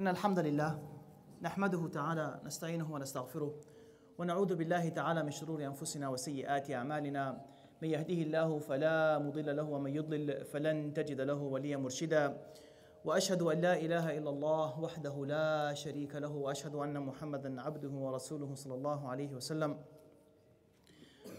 إن الحمد لله نحمده تعالى نستعينه ونستغفره ونعوذ بالله تعالى من شرور أنفسنا وسيئات أعمالنا من يهديه الله فلا مضل له ومن يضلل فلن تجد له وليا مرشدا وأشهد أن لا إله إلا الله وحده لا شريك له وأشهد أن محمدا عبده ورسوله صلى الله عليه وسلم.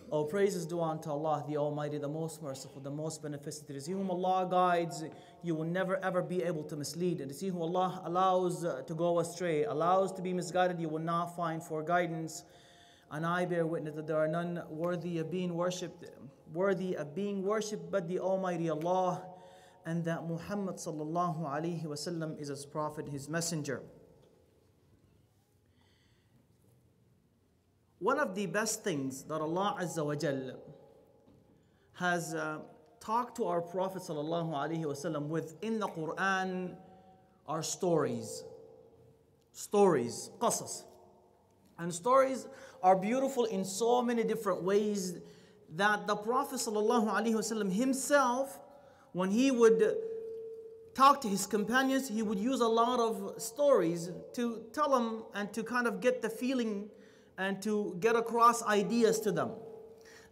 All praises due unto Allah, the Almighty, the Most Merciful, the Most Beneficent. It is He whom Allah guides, you will never ever be able to mislead. It is He who Allah allows to go astray, allows to be misguided, you will not find for guidance. And I bear witness that there are none worthy of being worshipped but the Almighty Allah, and that Muhammad sallallahu alaihi wasallam is His prophet, His messenger. One of the best things that Allah Azza wa Jal has talked to our Prophet sallallahu alaihi wasallam with in the Quran are stories. Stories, Qasas. And stories are beautiful in so many different ways that the Prophet sallallahu alaihi wasallam himself, when he would talk to his companions, he would use a lot of stories to tell them and to kind of get the feeling and to get across ideas to them.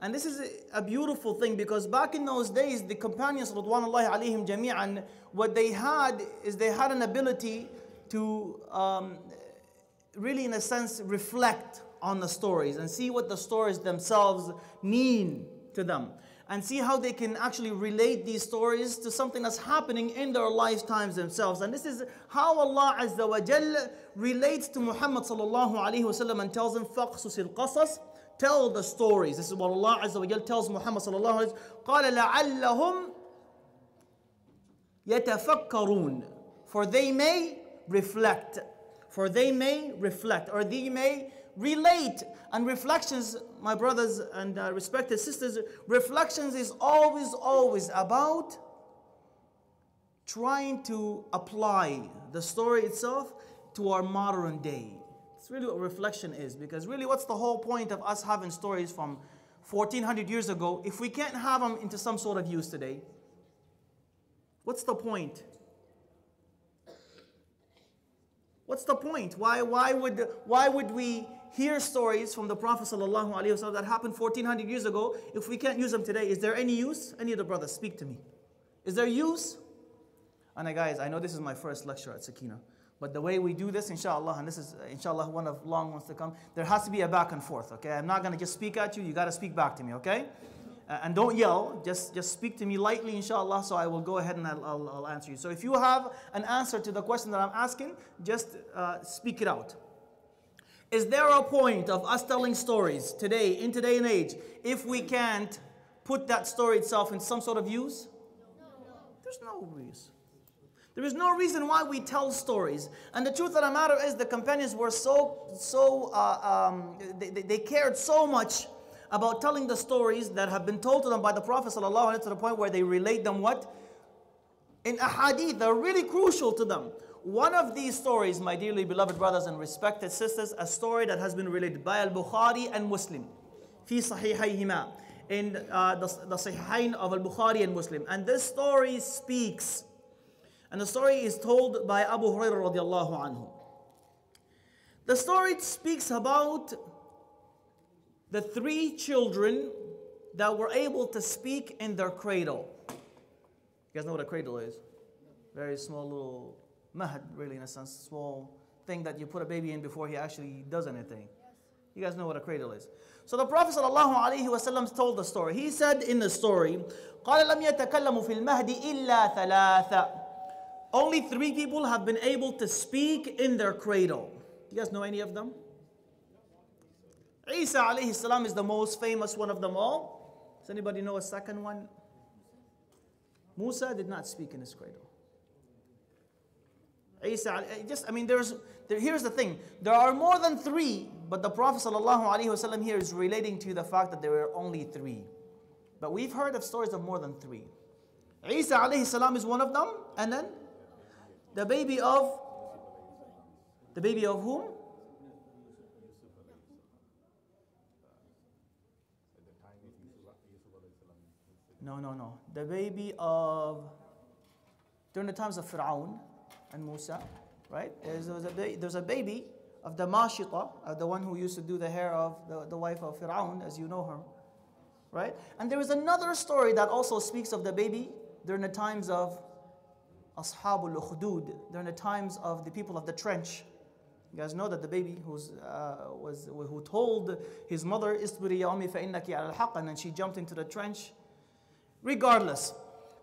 And this is a beautiful thing, because back in those days, the companions, radwanullahi alayhim jami'an, what they had is they had an ability to really, in a sense, reflect on the stories and see what the stories themselves mean to them, and see how they can actually relate these stories to something that's happening in their lifetimes themselves. And this is how Allah Azza wa Jal relates to Muhammad sallallahu alaihi wasallam and tells him, فَقْصُسِ الْقَصَصِ, tell the stories. This is what Allah Azza wa Jal tells Muhammad sallallahu alaihi wasallam. قَالَ لَعَلَّهُمْ يَتَفَكَّرُونَ, for they may reflect, for they may reflect, or they may relate. And reflections, my brothers and respected sisters, reflections is always about trying to apply the story itself to our modern day. It's really what reflection is, because really what's the whole point of us having stories from 1400 years ago if we can't have them into some sort of use today? What's the point? What's the point? Why would we hear stories from the Prophet sallallahu alaihi wasallam that happened 1400 years ago if we can't use them today? Is there any use? Any of the brothers, speak to me. Is there use? And guys, I know this is my first lecture at Sakina, but the way we do this, inshallah, and this is inshallah one of long ones to come, there has to be a back and forth, okay? I'm not going to just speak at you. You got to speak back to me, okay? And don't yell, just speak to me lightly, inshallah, so I will go ahead and I'll answer you. So if you have an answer to the question that I'm asking, just speak it out. Is there a point of us telling stories today, in today and age, if we can't put that story itself in some sort of use? No. There's no use. There is no reason why we tell stories. And the truth of the matter is, the companions were they cared so much about telling the stories that have been told to them by the Prophet ﷺ, to the point where they relate them what? In ahadith, they're really crucial to them. One of these stories, my dearly beloved brothers and respected sisters, a story that has been related by Al-Bukhari and Muslim. في صحيحيهما, in the Sahihain of Al-Bukhari and Muslim. And this story speaks. And the story is told by Abu Huraira radiallahu anhu. The story speaks about the three children that were able to speak in their cradle. You guys know what a cradle is? Very small little mahad, really, in a sense, small thing that you put a baby in before he actually does anything. You guys know what a cradle is. So the Prophet ﷺ told the story. He said in the story, قَالَ لَمْ يَتَكَلَّمُ فِي الْمَهْدِ إِلَّا ثَلَاثَ, only three people have been able to speak in their cradle. Do you guys know any of them? Isa alayhi salam is the most famous one of them all. Does anybody know a second one? Musa did not speak in his cradle. Isa, just, I mean, here's the thing. There are more than three, but the Prophet sallallahu alaihi wasallam here is relating to the fact that there were only three. But we've heard of stories of more than three. Isa alayhi salam is one of them, and then the baby of whom? No. The baby of, during the times of Fir'aun and Musa, right? There's a baby of the Mashita, the one who used to do the hair of the wife of Fir'aun, as you know her, right? And there is another story that also speaks of the baby during the times of Ashabul-Ukhdood, during the times of the people of the trench. You guys know that the baby who told his mother, "Isbiri ya ummi fa innaki ala al-haqq," and then she jumped into the trench. Regardless,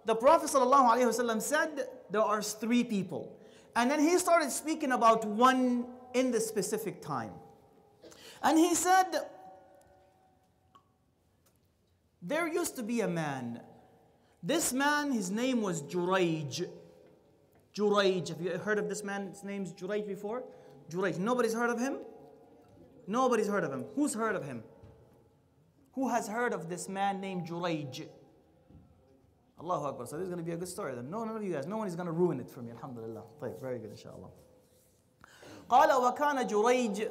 the Prophet ﷺ said there are three people. And then he started speaking about one in the specific time. And he said, there used to be a man. This man, his name was Jurayj. Jurayj, have you heard of this man's name's Jurayj before? Jurayj. Nobody's heard of him? Nobody's heard of him. Who's heard of him? Who has heard of this man named Jurayj? Allahu Akbar. So this is going to be a good story then. No, none of you guys. No one is going to ruin it for me. Alhamdulillah. طيب, very good, inshallah. قال وكان جريج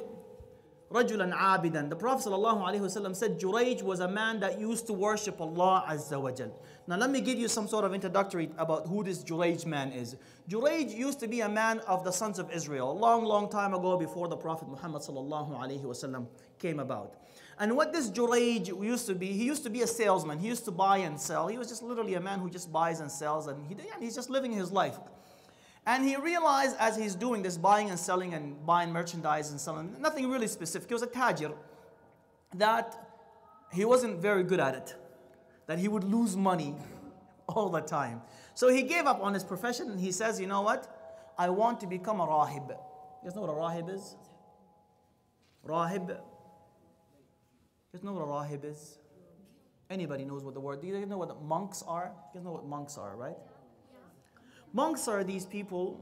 رجلا عابدا. The Prophet ﷺ said Jurayj was a man that used to worship Allah Azza wa Jal. Now let me give you some sort of introductory about who this Jurayj man is. Jurayj used to be a man of the sons of Israel a long, long time ago before the Prophet Muhammad ﷺ came about. And what this Jurayj used to be, he used to be a salesman. He used to buy and sell. He was just literally a man who just buys and sells, and he's just living his life. And he realized as he's doing this, buying and selling and buying merchandise and selling, nothing really specific, he was a tajir, that he wasn't very good at it, that he would lose money all the time. So he gave up on his profession and he says, you know what, I want to become a rahib. You guys know what a rahib is? Rahib. You guys know what a rahib is? Anybody knows what the word, do you guys know what monks are? You guys know what monks are, right? Monks are these people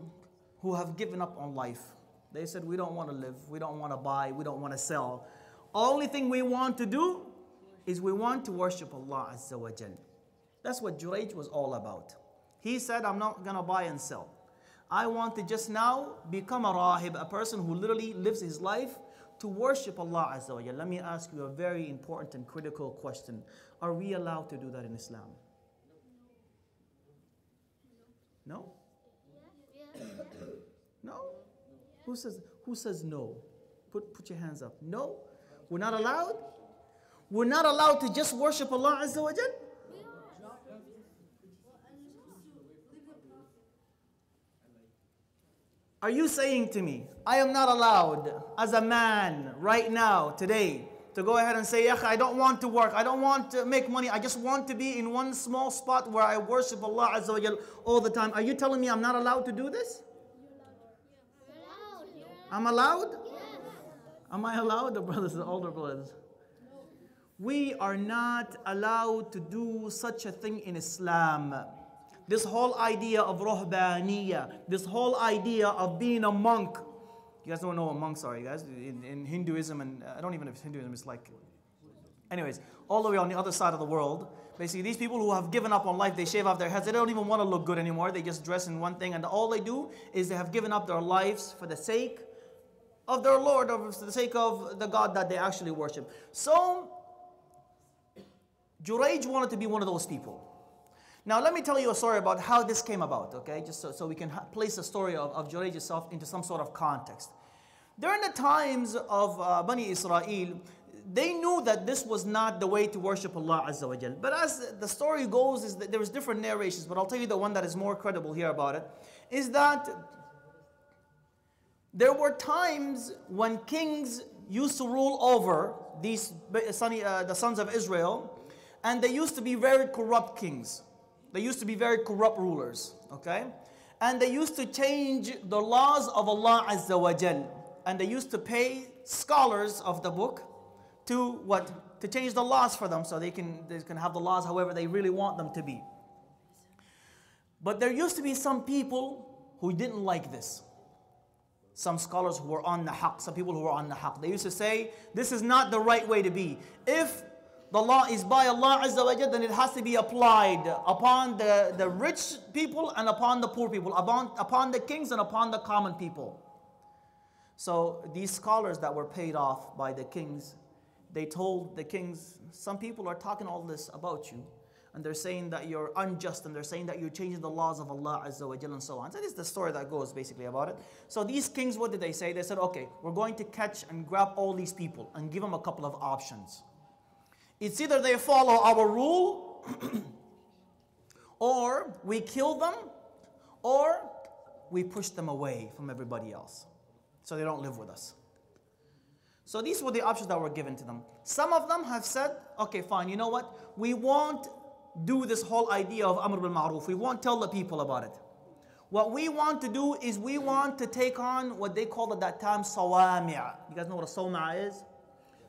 who have given up on life. They said, we don't want to live, we don't want to buy, we don't want to sell. Only thing we want to do is we want to worship Allah Azza wa Jal. That's what Jurayj was all about. He said, I'm not going to buy and sell. I want to just now become a rahib, a person who literally lives his life to worship Allah Azza wa Jal. Let me ask you a very important and critical question. Are we allowed to do that in Islam? No? No? Who says no? Put your hands up. No? We're not allowed? We're not allowed to just worship Allah Azza wa Jal? Are you saying to me, I am not allowed as a man right now, today, to go ahead and say, "Yakh, I don't want to work, I don't want to make money, I just want to be in one small spot where I worship Allah Azza wa Jal all the time." Are you telling me I'm not allowed to do this? I'm allowed? Yes. Am I allowed, the brothers, the older brothers? No. We are not allowed to do such a thing in Islam. This whole idea of ruhbaniyya, this whole idea of being a monk. You guys don't know what monks are, you guys, in Hinduism, and I don't even know if Hinduism is like... Anyways, all the way on the other side of the world, basically these people who have given up on life, they shave off their heads, they don't even want to look good anymore, they just dress in one thing, and all they do is they have given up their lives for the sake of their Lord, or for the sake of the God that they actually worship. So, Jurayj wanted to be one of those people. Now let me tell you a story about how this came about, okay? Just so we can place the story of Jurayj itself into some sort of context. During the times of Bani Israel, they knew that this was not the way to worship Allah Azza wa Jal. But as the story goes, is that there is different narrations, but I'll tell you the one that is more credible here about it, is that there were times when kings used to rule over these, the sons of Israel, and they used to be very corrupt kings. They used to be very corrupt rulers, okay? And they used to change the laws of Allah Azza wa Jal. And they used to pay scholars of the book to what? To change the laws for them so they can have the laws however they really want them to be. But there used to be some people who didn't like this. Some scholars who were on the haqq, some people who were on the haqq. They used to say, this is not the right way to be. If the law is by Allah Azza wa Jal, then it has to be applied upon the rich people and upon the poor people, upon the kings and upon the common people. So these scholars that were paid off by the kings, they told the kings, some people are talking all this about you. and they're saying that you're unjust, and they're saying that you're changing the laws of Allah Azza wa Jalla and so on. So this is the story that goes basically about it. So these kings, what did they say? They said, okay, we're going to catch and grab all these people and give them a couple of options. It's either they follow our rule, or we kill them, or we push them away from everybody else so they don't live with us. So these were the options that were given to them. Some of them have said, okay, fine, you know what? We won't do this whole idea of Amr bil Ma'ruf. We won't tell the people about it. What we want to do is we want to take on what they called at that time sawami'a. You guys know what a sawmi'a is?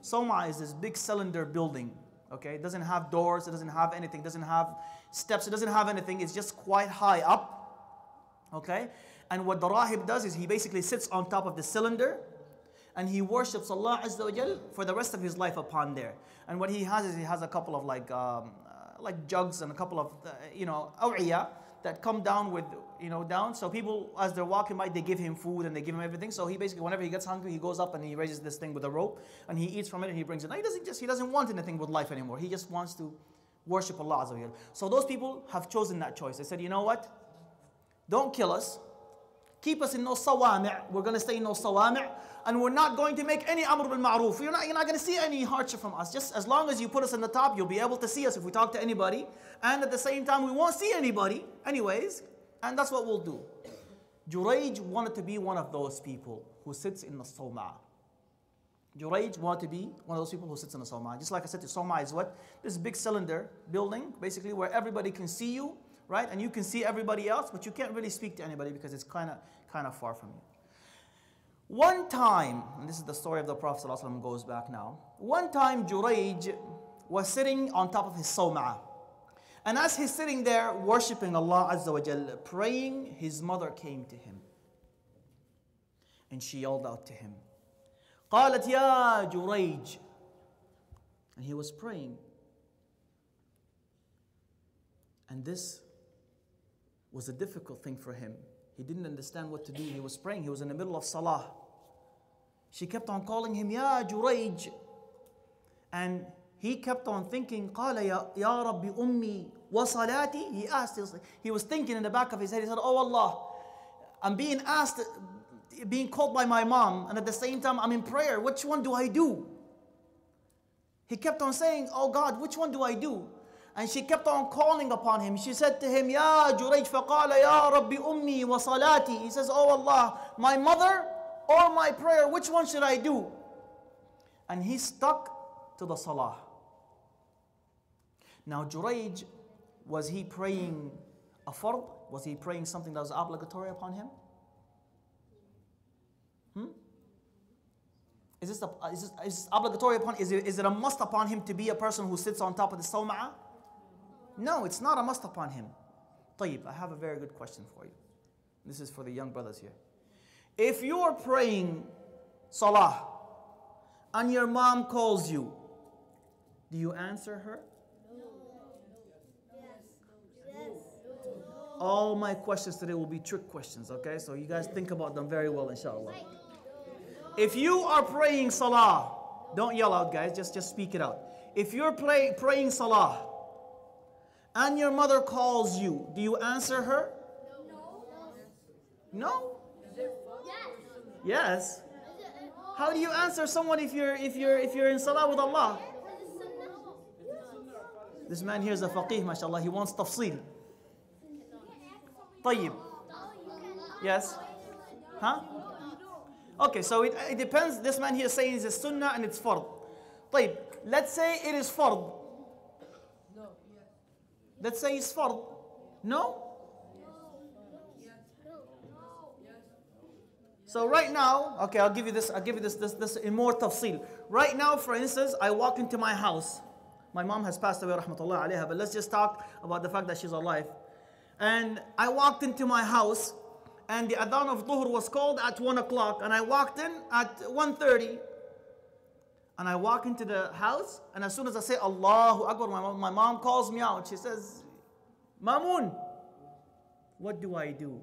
Sawmi'a is this big cylinder building. Okay, it doesn't have doors, it doesn't have anything, it doesn't have steps, it doesn't have anything, it's just quite high up. Okay, and what the rahib does is he basically sits on top of the cylinder and he worships Allah Azza wa Jal for the rest of his life upon there. And what he has is he has a couple of like jugs and a couple of you know, aw'iyah that come down with, you know, down. So people, as they're walking by, they give him food and they give him everything. So he basically, whenever he gets hungry, he goes up and he raises this thing with a rope and he eats from it and he brings it. Now he doesn't want anything with life anymore. He just wants to worship Allah Azza wa Jal. So those people have chosen that choice. They said, you know what? Don't kill us. Keep us in no sawami'. We're going to stay in no sawami'. And we're not going to make any amr bil ma'roof. You're not going to see any hardship from us. Just as long as you put us in the top, you'll be able to see us if we talk to anybody. And at the same time, we won't see anybody anyways. And that's what we'll do. Jurayj wanted to be one of those people who sits in the sawma'. Jurayj wanted to be one of those people who sits in the sawma'. Just like I said, the sawma' is what? This big cylinder building, basically, where everybody can see you. Right? And you can see everybody else, but you can't really speak to anybody because it's kind of far from you. One time, and this is the story of the Prophet ﷺ goes back now. One time Jurayj was sitting on top of his sawma'ah. And as he's sitting there worshipping Allah Azza wa Jal, praying, his mother came to him. And she yelled out to him, قالت يا جريج. And he was praying. And this was a difficult thing for him. He didn't understand what to do. He was praying. He was in the middle of salah. She kept on calling him, Ya Jurayj. And he kept on thinking, Qala ya Rabbi Ummi wa salati. He asked, he was thinking in the back of his head, he said, Oh Allah, I'm being asked, being called by my mom, and at the same time I'm in prayer. Which one do I do? He kept on saying, Oh God, which one do I do? And she kept on calling upon him. She said to him, Ya Jurayj, faqala ya Rabbi ummi wa salati. He says, Oh Allah, my mother or my prayer, which one should I do? And he stuck to the salah. Now Jurayj, was he praying a fard? Was he praying something that was obligatory upon him? Is this obligatory upon, is it a must upon him to be a person who sits on top of the sawma'ah? No, it's not a must upon him. Tayyib, I have a very good question for you. This is for the young brothers here. If you are praying salah and your mom calls you, do you answer her? No. All my questions today will be trick questions, okay? So you guys think about them very well, inshallah. If you are praying salah, don't yell out, guys, just speak it out. If you're praying salah, and your mother calls you, do you answer her? No. Yes. How do you answer someone if you're in salah with Allah? This man here is a faqih, mashallah. He wants tafsil. Tayyib. Yes. Huh? Okay, so it depends. This man here is saying it's a sunnah and it's fard. Tayyib. Let's say it is fard. Let's say it's fard. No? So right now, okay, I'll give you this in more tafsil. Right now, for instance, I walk into my house. My mom has passed away, rahmatullah alayha, but let's just talk about the fact that she's alive. And I walked into my house, and the adhan of dhuhr was called at 1 o'clock, and I walked in at 1:30. And I walk into the house, and as soon as I say Allahu Akbar, my mom calls me out. She says, Mamun, what do I do?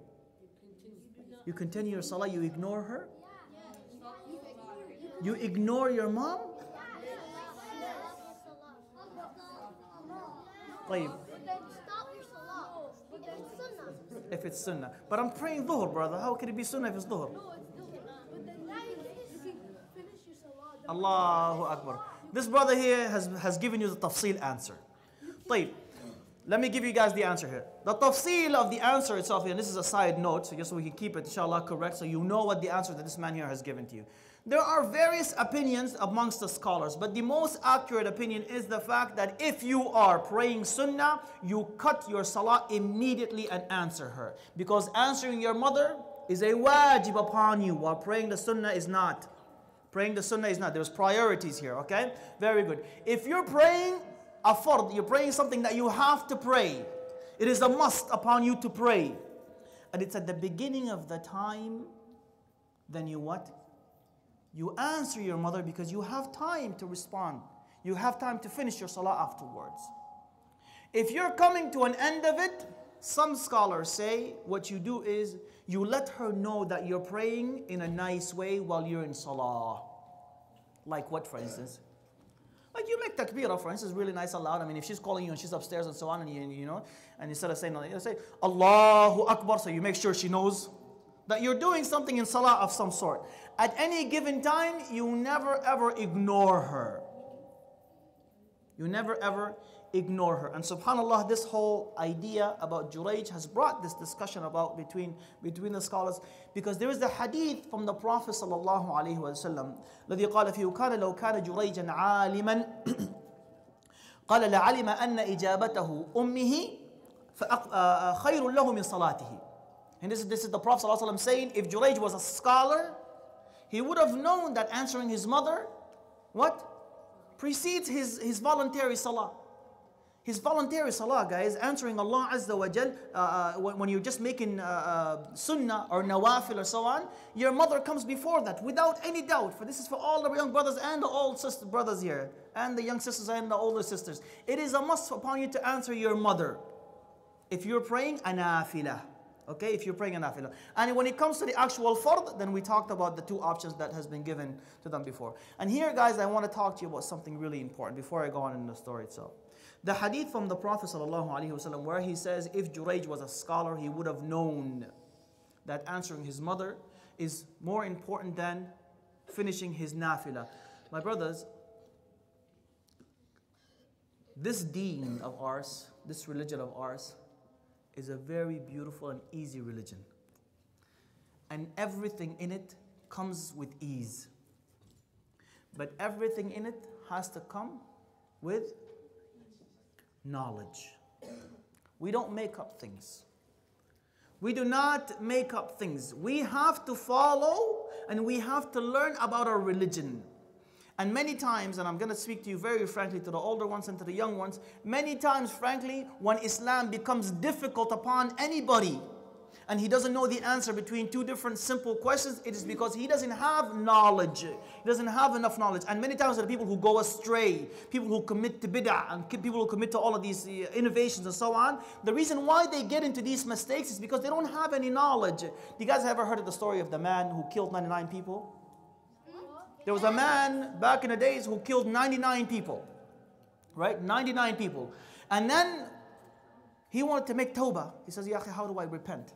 You continue your salah, you ignore her? You ignore your mom? Stop your salah. It's sunnah. If it's sunnah. But I'm praying dhuhr, brother. How can it be sunnah if it's dhuhr? No, it's dhuhr. But then now you can finish your salah. Allahu Akbar. This brother here has given you the tafsil answer. Tayyib. Let me give you guys the answer here. The tafsil of the answer itself, and this is a side note, so just so we can keep it, inshallah, correct, so you know what the answer that this man here has given to you. There are various opinions amongst the scholars, but the most accurate opinion is the fact that if you are praying sunnah, you cut your salah immediately and answer her. Because answering your mother is a wajib upon you, while praying the sunnah is not. Praying the sunnah is not. There's priorities here, okay? Very good. If you're praying a fard, you're praying something that you have to pray. It is a must upon you to pray. And it's at the beginning of the time, then you what? You answer your mother because you have time to respond. You have time to finish your salah afterwards. If you're coming to an end of it, some scholars say what you do is you let her know that you're praying in a nice way while you're in salah. Like what, for instance? Like you make takbirah, for instance, really nice aloud. I mean, if she's calling you and she's upstairs and so on, and you know, and instead of saying, you say, Allahu Akbar, so you make sure she knows that you're doing something in salah of some sort. At any given time, you never ever ignore her. You never ever ignore her. And subhanAllah, this whole idea about Jurayj has brought this discussion about between the scholars, because there is the hadith from the Prophet sallallahu alaihi wasallam, الذي قال فيه كان لو كان جريجا عالما قال لعلم أن إجابته أمه خير له من صلاته. And this is the Prophet sallallahu alaihi wasallam saying, if Jurayj was a scholar, he would have known that answering his mother, what? Precedes his voluntary salah. His voluntary salah, guys, answering Allah Azza wa Jal, when you're just making sunnah or nawafil or so on, your mother comes before that, without any doubt. For this is for all the young brothers and the old sister brothers here, and the young sisters and the older sisters. It is a must upon you to answer your mother if you're praying a nafilah. Okay, if you're praying a nafilah. And when it comes to the actual fard, then we talked about the two options that has been given to them before. And here, guys, I want to talk to you about something really important before I go on in the story itself. The hadith from the Prophet ﷺ, where he says, if Jurayj was a scholar, he would have known that answering his mother is more important than finishing his nafilah. My brothers, this deen of ours, this religion of ours, is a very beautiful and easy religion. And everything in it comes with ease. But everything in it has to come with knowledge. We don't make up things. We do not make up things. We have to follow and we have to learn about our religion. And many times, and I'm going to speak to you very frankly, to the older ones and to the young ones, many times, frankly, when Islam becomes difficult upon anybody, and he doesn't know the answer between two different simple questions, it is because he doesn't have knowledge. He doesn't have enough knowledge. And many times there are people who go astray, people who commit to bid'ah, and people who commit to all of these innovations and so on. The reason why they get into these mistakes is because they don't have any knowledge. You guys ever heard of the story of the man who killed 99 people? There was a man back in the days who killed 99 people, right? 99 people. And then he wanted to make tawbah. He says, Ya akhi, how do I repent?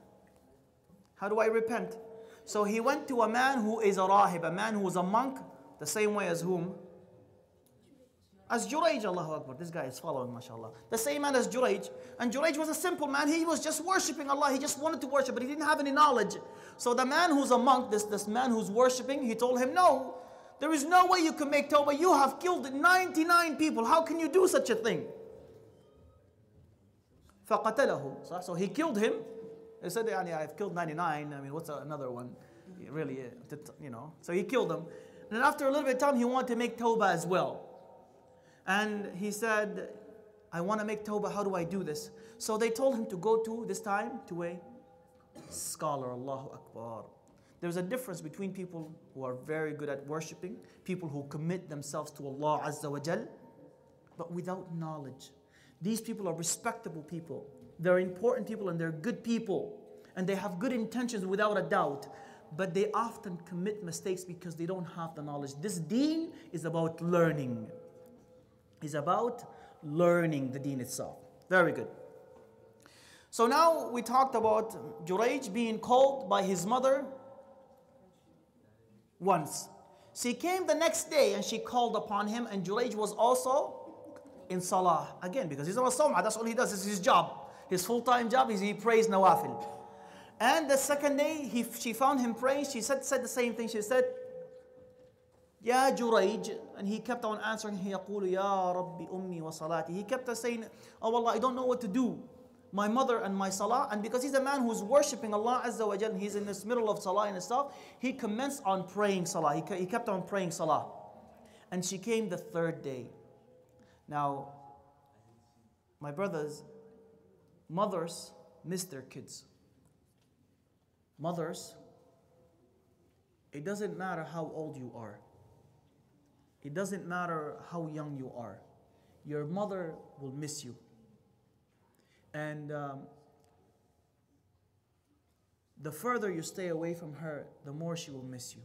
How do I repent? So he went to a man who is a rahib, a man who is a monk, the same way as whom? As Jurayj, Allahu Akbar. This guy is following, mashallah. The same man as Jurayj. And Jurayj was a simple man. He was just worshipping Allah. He just wanted to worship, but he didn't have any knowledge. So the man who's a monk, this man who's worshipping, he told him, no. There is no way you can make tawbah. You have killed 99 people. How can you do such a thing? فَقَتَلَهُ. So he killed him. He said, I've killed 99. I mean, what's another one? Really, you know. So he killed him. And then after a little bit of time, he wanted to make tawbah as well. And he said, I want to make tawbah. How do I do this? So they told him to go to, this time, to a scholar. Allahu Akbar. There's a difference between people who are very good at worshipping, people who commit themselves to Allah Azza wa Jal, but without knowledge. These people are respectable people. They're important people and they're good people. And they have good intentions without a doubt. But they often commit mistakes because they don't have the knowledge. This deen is about learning. It's about learning the deen itself. Very good. So now we talked about Jurayj being called by his mother once. She came the next day and she called upon him, and Jurayj was also in Salah. Again, because he's on a Sawmah, that's all he does, it's his job. His full-time job is he prays Nawafil. And the second day, she found him praying. She said the same thing. She said, Ya Jurayj. And he kept on answering, يقول, Ya Rabbi Ummi wa Salati. He kept on saying, Oh Allah, I don't know what to do. My mother and my salah. And because he's a man who's worshipping Allah Azza wa Jal, he's in this middle of salah and stuff, he commenced on praying salah. He kept on praying salah. And she came the third day. Now, my brothers, mothers miss their kids. Mothers, it doesn't matter how old you are. It doesn't matter how young you are. Your mother will miss you. And the further you stay away from her, the more she will miss you.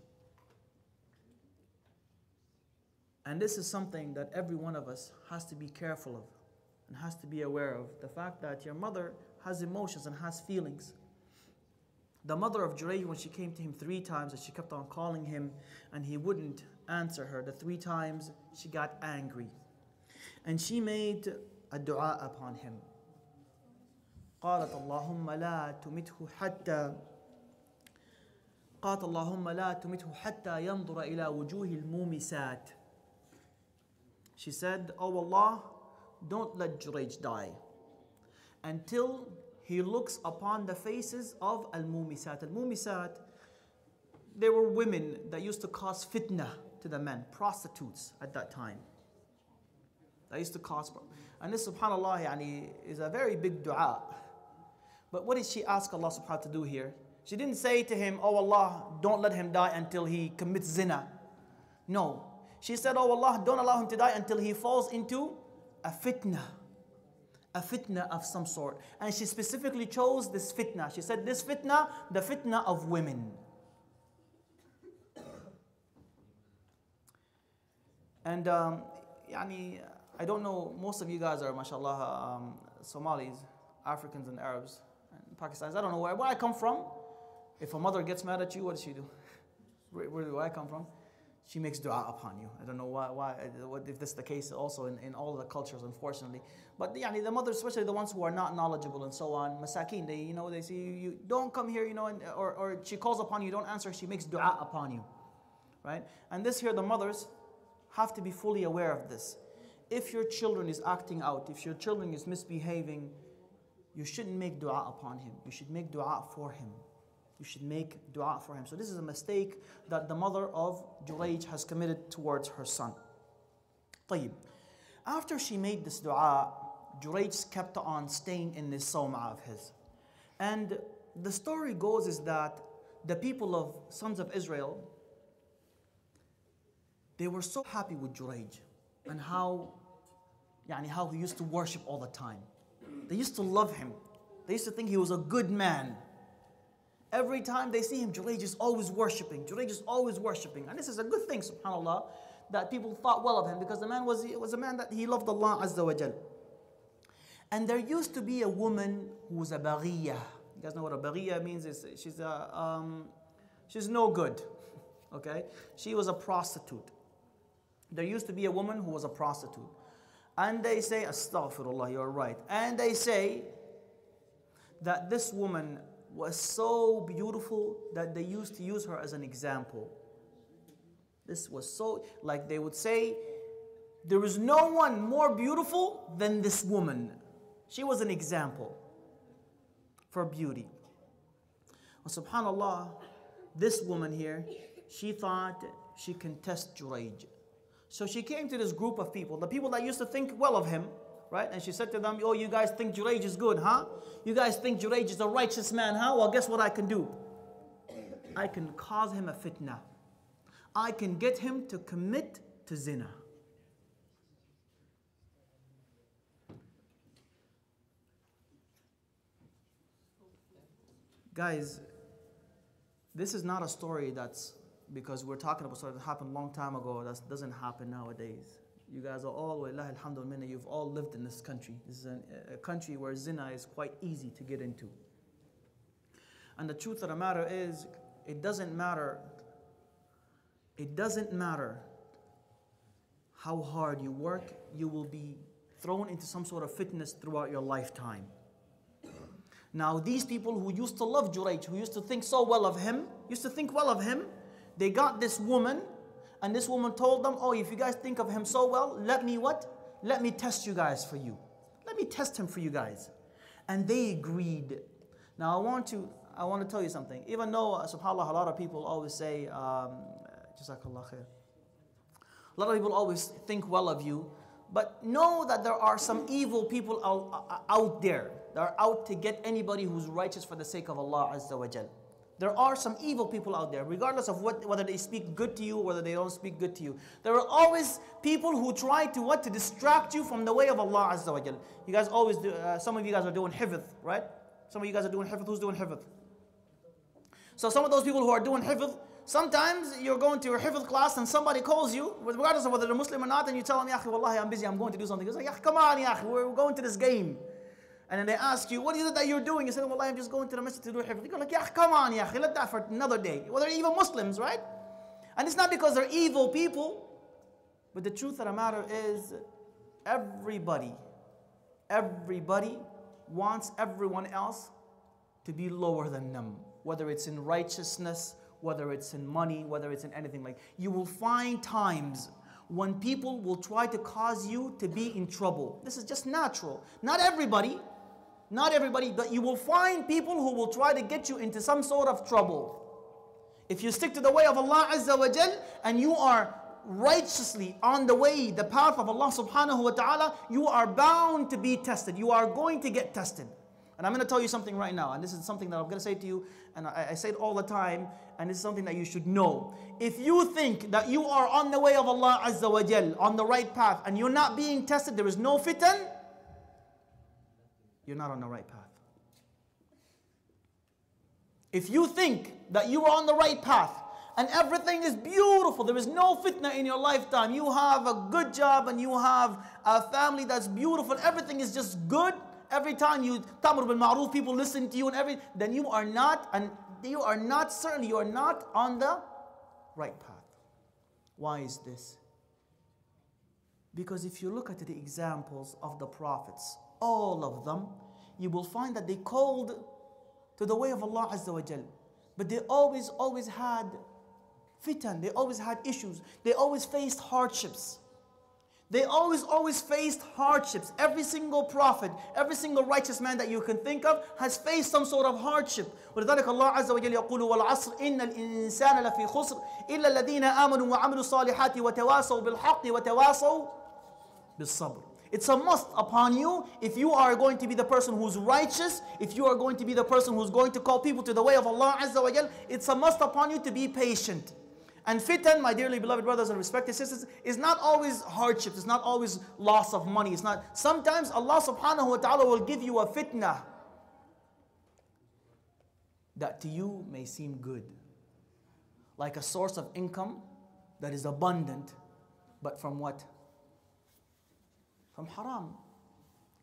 And this is something that every one of us has to be careful of and has to be aware of. The fact that your mother has emotions and has feelings. The mother of Jurayj, when she came to him three times and she kept on calling him and he wouldn't answer her, the three times she got angry. And she made a dua upon him. قالت اللهم لا تمته حتى قالت اللهم لا تمته حتى ينظر إلى وجوه المومسات. She said, Oh Allah, don't let Jurayj die until he looks upon the faces of Al-Mumisat. Al-Mumisat, they were women that used to cause fitna to the men, prostitutes at that time. That used to cause problems. And this, subhanAllah, yani, is a very big dua. But what did she ask Allah subhanahu wa ta'ala to do here? She didn't say to him, Oh Allah, don't let him die until he commits zina. No. She said, Oh Allah, don't allow him to die until he falls into a fitna. A fitna of some sort. And she specifically chose this fitna. She said this fitna, the fitna of women. And yani, I don't know, most of you guys are mashallah Somalis, Africans and Arabs and Pakistanis. I don't know where I come from. If a mother gets mad at you, what does she do? Where do I come from? She makes dua upon you. I don't know why if this is the case also in all the cultures, unfortunately. But the mothers, especially the ones who are not knowledgeable and so on, masakeen, they say, you don't come here, or she calls upon you, don't answer, she makes dua upon you, right? And this here, the mothers have to be fully aware of this. If your children is acting out, if your children is misbehaving, you shouldn't make dua upon him. You should make dua for him. You should make dua for him. So this is a mistake that the mother of Jurayj has committed towards her son. طيب. After she made this dua, Jurayj kept on staying in this sawmah of his. And the story goes is that the people of sons of Israel, they were so happy with Jurayj and how he used to worship all the time. They used to love him. They used to think he was a good man. Every time they see him, Jurayj is always worshipping. Jurayj is always worshipping. And this is a good thing, subhanAllah, that people thought well of him, because the man was a man that he loved Allah Azza wa Jal. And there used to be a woman who was a baghiyah. You guys know what a baghiyah means? She's no good. Okay? She was a prostitute. There used to be a woman who was a prostitute. And they say, Astaghfirullah, you're right. And they say that this woman was so beautiful that they used to use her as an example. This was so, like they would say, there is no one more beautiful than this woman. She was an example for beauty. Well, subhanAllah, this woman here, she thought she can test Jurayj. So she came to this group of people, the people that used to think well of him, right? And she said to them, Oh, you guys think Jurayj is good, huh? You guys think Jurayj is a righteous man, huh? Well, guess what I can do? I can cause him a fitna. I can get him to commit to zina. Guys, this is not a story that's because we're talking about something that happened a long time ago. That doesn't happen nowadays. You guys are all, wallahi alhamdulillah, you've all lived in this country. This is a country where zina is quite easy to get into. And the truth of the matter is, it doesn't matter how hard you work, you will be thrown into some sort of fitness throughout your lifetime. Now these people who used to love Jurayj, who used to think so well of him, they got this woman, and this woman told them, oh, if you guys think of him so well, let me what? Let me test you guys for you. Let me test him for you guys. And they agreed. Now I want to tell you something. Even though, subhanAllah, a lot of people always say, Jazakallah khair. A lot of people always think well of you, but know that there are some evil people out there that are out to get anybody who's righteous for the sake of Allah Azza wa Jal. There are some evil people out there, regardless of whether they speak good to you or whether they don't speak good to you. There are always people who try to what? To distract you from the way of Allah Azza wa Jal. You guys always do, some of you guys are doing hifdh, right? Some of you guys are doing hifdh. Who's doing hifdh? So some of those people who are doing hifdh, sometimes you're going to your hifdh class and somebody calls you, regardless of whether they're Muslim or not, and you tell them, Yahi, wallahi, I'm busy, I'm going to do something. He's like, Yahi, come on, Yahi, we're going to this game. And then they ask you, what is it that you're doing? You say, well, I'm just going to the masjid to do hifdh. They're like, yeah, come on, yeah, let that for another day. Well, they're even Muslims, right? And it's not because they're evil people. But the truth of the matter is, everybody wants everyone else to be lower than them. Whether it's in righteousness, whether it's in money, whether it's in anything like that. You will find times when people will try to cause you to be in trouble. This is just natural. Not everybody, but you will find people who will try to get you into some sort of trouble. If you stick to the way of Allah Azza wa Jal and you are righteously on the way, the path of Allah subhanahu wa ta'ala, you are bound to be tested. You are going to get tested. And I'm going to tell you something right now, and this is something that I'm going to say to you, and I say it all the time, and this is something that you should know. If you think that you are on the way of Allah Azza wa Jal, on the right path, and you're not being tested, there is no fitan, you're not on the right path. If you think that you are on the right path and everything is beautiful, there is no fitna in your lifetime, you have a good job and you have a family that's beautiful, everything is just good, every time you tamr bil ma'ruf, people listen to you and everything, then you are not on the right path. Why is this? Because if you look at the examples of the prophets, all of them, you will find that they called to the way of Allah Azza wa Jal. But they always had fitan. They always had issues. They always faced hardships. They always faced hardships. Every single prophet, every single righteous man that you can think of has faced some sort of hardship. وَلِذَلِكَ اللَّهُ عَزَّ وَجَلَّ يَقُولُ وَالْعَصْرِ إِنَّ الْإِنسَانَ لَفِي خُسْرٍ إِلَّا الَّذِينَ آمَنُوا وَعَمِلُوا الصَّالِحَاتِ وَتَوَاصَوْا بِالْحَقِّ وَتَوَاصَوْا بِالصَّبْرِ. It's a must upon you if you are going to be the person who's righteous, if you are going to be the person who's going to call people to the way of Allah Azza wa Jal, it's a must upon you to be patient. And fitan, my dearly beloved brothers and respected sisters, is not always hardship, it's not always loss of money, it's not. Sometimes Allah subhanahu wa ta'ala will give you a fitna that to you may seem good. Like a source of income that is abundant, but from what? From haram.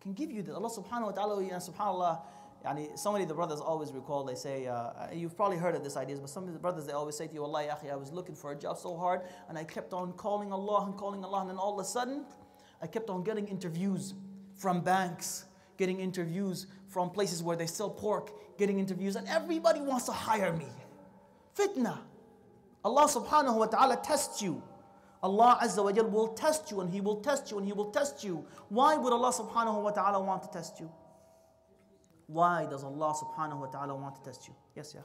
Can give you that. Allah subhanahu wa ta'ala, subhanallah, yani, so many of the brothers always recall, they say, you've probably heard of this idea, but some of the brothers, they always say to you, wallahi, akhi, I was looking for a job so hard, and I kept on calling Allah, and then all of a sudden, I kept on getting interviews from banks, getting interviews from places where they sell pork, getting interviews, and everybody wants to hire me. Fitna. Allah subhanahu wa ta'ala tests you. Allah Azza wa Jal will test you, and He will test you, and He will test you. Why would Allah subhanahu wa ta'ala want to test you? Why does Allah subhanahu wa ta'ala want to test you? Yes, yeah.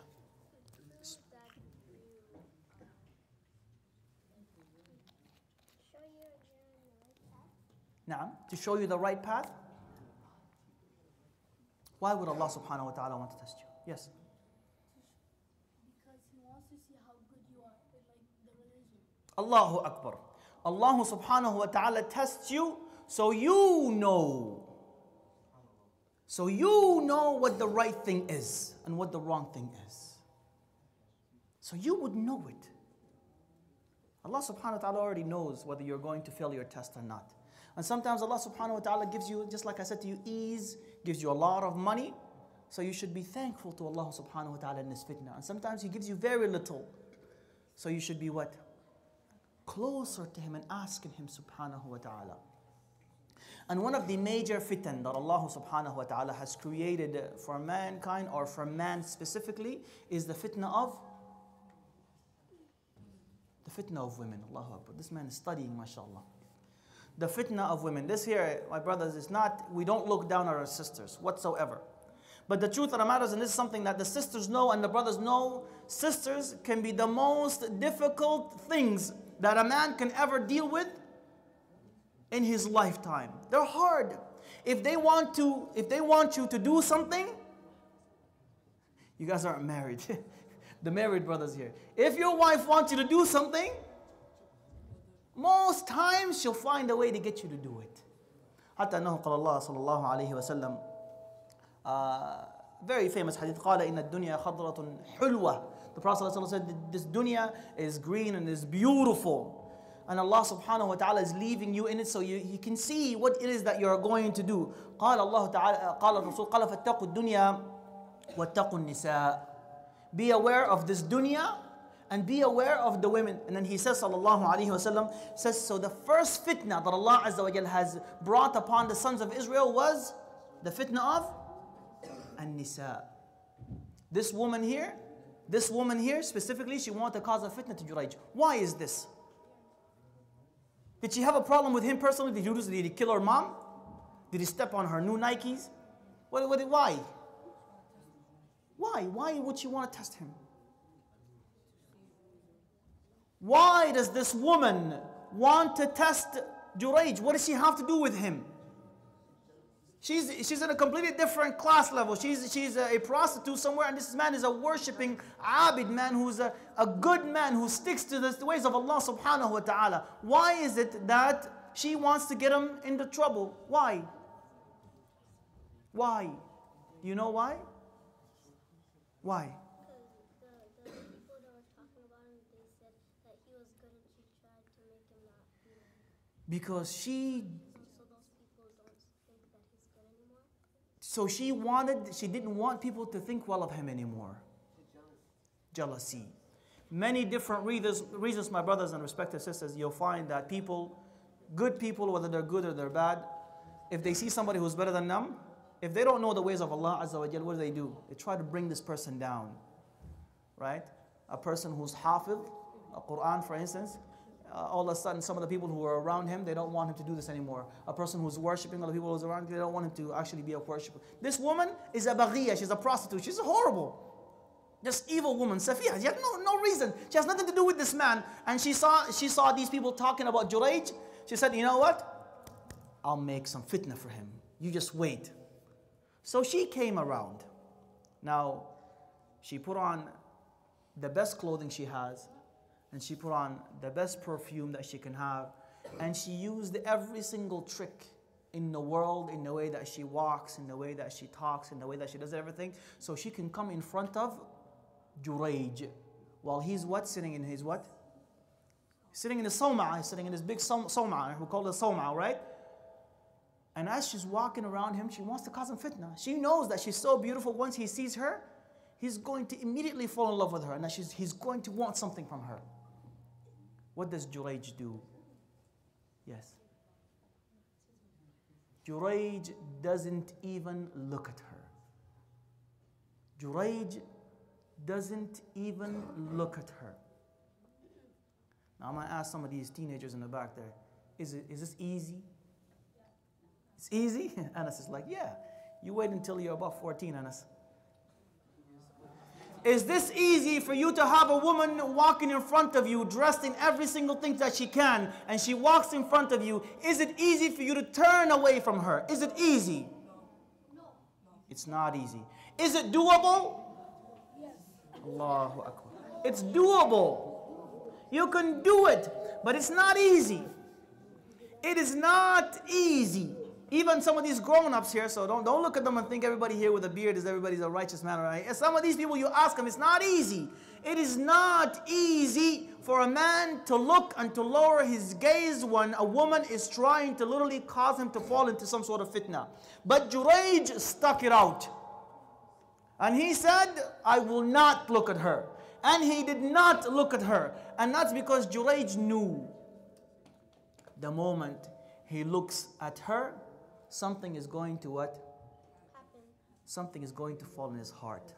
Yes. To show you the right path? Why would Allah subhanahu wa ta'ala want to test you? Yes. Allahu Akbar. Allah subhanahu wa ta'ala tests you so you know what the right thing is and what the wrong thing is. So you would know it. Allah subhanahu wa ta'ala already knows whether you're going to fail your test or not. And sometimes Allah subhanahu wa ta'ala gives you, just like I said to you, ease, gives you a lot of money. So you should be thankful to Allah subhanahu wa ta'ala in this fitna. And sometimes He gives you very little. So you should be what? Closer to Him and asking Him subhanahu wa ta'ala. And one of the major fitan that Allah subhanahu wa ta'ala has created for mankind, or for man specifically, is the fitna of women. Allahu Akbar. This man is studying, mashallah. The fitna of women. This here, my brothers, is not, we don't look down on our sisters whatsoever. But the truth of the matter is, and this is something that the sisters know and the brothers know, sisters can be the most difficult things that a man can ever deal with in his lifetime. They're hard. If they want you to do something, you guys aren't married. The married brothers here. If your wife wants you to do something, most times she'll find a way to get you to do it. Hatta annahu qala Allah sallallahu alayhi wa sallam, very famous hadith, قال إن الدنيا خضرة حلوة. The Prophet said, this dunya is green and is beautiful, and Allah subhanahu wa ta'ala is leaving you in it so you can see what it is that you're going to do. قال الله تعالى, قال الرسول, قال فاتقوا الدنيا واتقوا النساء. Be aware of this dunya and be aware of the women. And then he says, sallallahu alayhi wasallam, says, so the first fitna that Allah azza wa jal has brought upon the sons of Israel was the fitna of an-nisa. This woman here specifically, she wanted to cause a fitna to Jurayj. Why is this? Did she have a problem with him personally? Did he do this? Did he kill her mom? Did he step on her new Nikes? Why? Why? Why would she want to test him? Why does this woman want to test Jurayj? What does she have to do with him? She's in a completely different class level. She's a prostitute somewhere, and this man is a worshipping abid man who's a good man who sticks to the ways of Allah subhanahu wa ta'ala. Why is it that she wants to get him into trouble? Why? Why? You know why? Why? Because the people that were talking about him, they said that he was good and she tried to make him not be. Because she... So those people don't think that he's good anymore? So she didn't want people to think well of him anymore. Jealousy. Many different reasons, my brothers and respected sisters, you'll find that people, good people, whether they're good or they're bad, if they see somebody who's better than them, if they don't know the ways of Allah azza wa jal, what do? They try to bring this person down, right? A person who's hafidh, a Quran for instance, all of a sudden some of the people who are around him, they don't want him to do this anymore. A person who's worshipping, other people who's around him, they don't want him to actually be a worshipper. This woman is a baghiyah, she's a prostitute, she's horrible. Just evil woman, Safiya. She had no reason. She has nothing to do with this man. And she saw these people talking about Jurayj. She said, you know what? I'll make some fitna for him. You just wait. So she came around. Now, she put on the best clothing she has, and she put on the best perfume that she can have, and she used every single trick in the world, in the way that she walks, in the way that she talks, in the way that she does everything, so she can come in front of Jurayj, while he's what? Sitting in his what? Sitting in his sawma'ah, sitting in his big sawma'ah, we call it sawma'ah, right? And as she's walking around him, she wants to cause him fitna. She knows that she's so beautiful. Once he sees her, he's going to immediately fall in love with her. And that he's going to want something from her. What does Jurayj do? Yes. Jurayj doesn't even look at her. Jurayj doesn't even look at her. Now I'm going to ask some of these teenagers in the back there, is this easy? It's easy? Anas is like, yeah. You wait until you're above 14, Anas. Is this easy for you to have a woman walking in front of you, dressed in every single thing that she can, and she walks in front of you? Is it easy for you to turn away from her? Is it easy? No. It's not easy. Is it doable? Yes. Allahu Akbar. It's doable. You can do it, but it's not easy. It is not easy. Even some of these grown-ups here, so don't look at them and think everybody here with a beard is everybody's a righteous man, right? Some of these people, you ask them, it's not easy. It is not easy for a man to look and to lower his gaze when a woman is trying to literally cause him to fall into some sort of fitna. But Jurayj stuck it out. And he said, I will not look at her. And he did not look at her. And that's because Jurayj knew the moment he looks at her, something is going to what? Happen. Something is going to fall in his heart.